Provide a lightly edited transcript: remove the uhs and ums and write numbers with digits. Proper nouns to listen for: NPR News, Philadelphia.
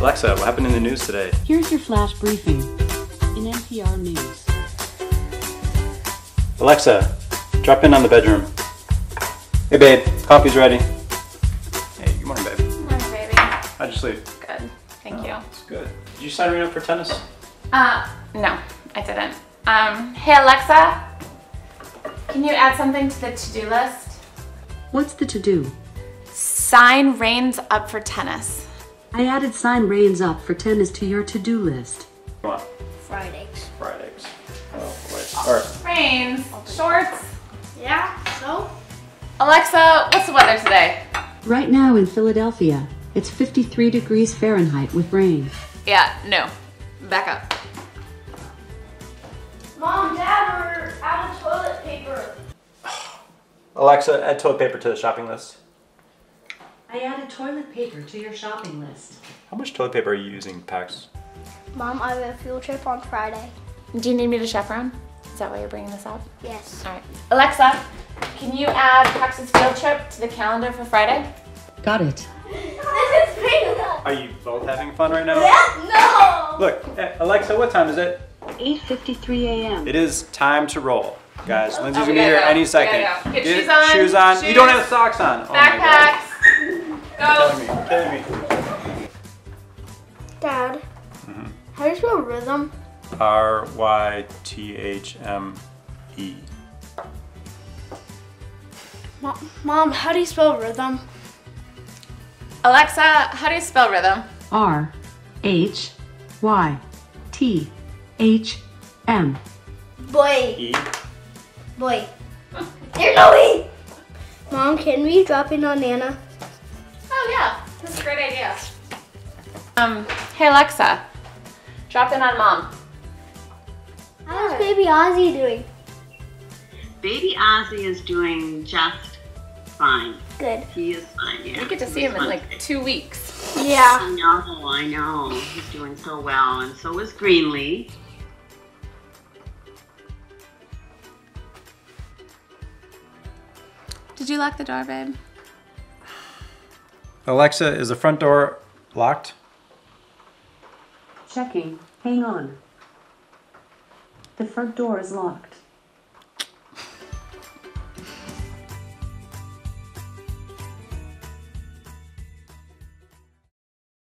Alexa, what happened in the news today? Here's your flash briefing in NPR News. Alexa, drop in on the bedroom. Hey babe, coffee's ready. Hey, good morning babe. Good morning baby. How'd you sleep? Good, thank you. That's good. Did you sign me up for tennis? No, I didn't. Hey Alexa, can you add something to the to-do list? What's the to-do? Sign Rains up for tennis. I added sign Rains up for tennis to your to-do list. Come on. Fridays. Oh, wait. All right. Rains, shorts. Yeah, so? Alexa, what's the weather today? Right now in Philadelphia, it's 53 degrees Fahrenheit with rain. Yeah, no. Back up. Mom, Dad, we're out of toilet paper. Alexa, add toilet paper to the shopping list. I added toilet paper to your shopping list. How much toilet paper are you using, Pax? Mom, I have a field trip on Friday. Do you need me to chaperone? Is that why you're bringing this up? Yes. All right. Alexa, can you add Pax's field trip to the calendar for Friday? Got it. This is peanuts. Are you both having fun right now? Yeah. No. Look, Alexa, what time is it? 8:53 a.m. It is time to roll, guys. Lindsay's gonna be here any second. Get shoes on. You don't have socks on. Backpacks. Oh my God. Go. You're killing me. Dad. How do you spell rhythm? R-Y-T-H-M-E. Mom, how do you spell rhythm? Alexa, how do you spell rhythm? R-H-Y-T-H-M. Boy. E. Boy. There's no E! Mom, can we drop in on Nana? Oh yeah, that's a great idea. Hey Alexa, drop in on Mom. How's baby Ozzy doing? Baby Ozzy is doing just fine. Good. He is fine, yeah. We get to see him in like 2 weeks. Yeah. I know. He's doing so well, and so is Greenlee. Did you lock the door, babe? Alexa, is the front door locked? Checking. Hang on. The front door is locked.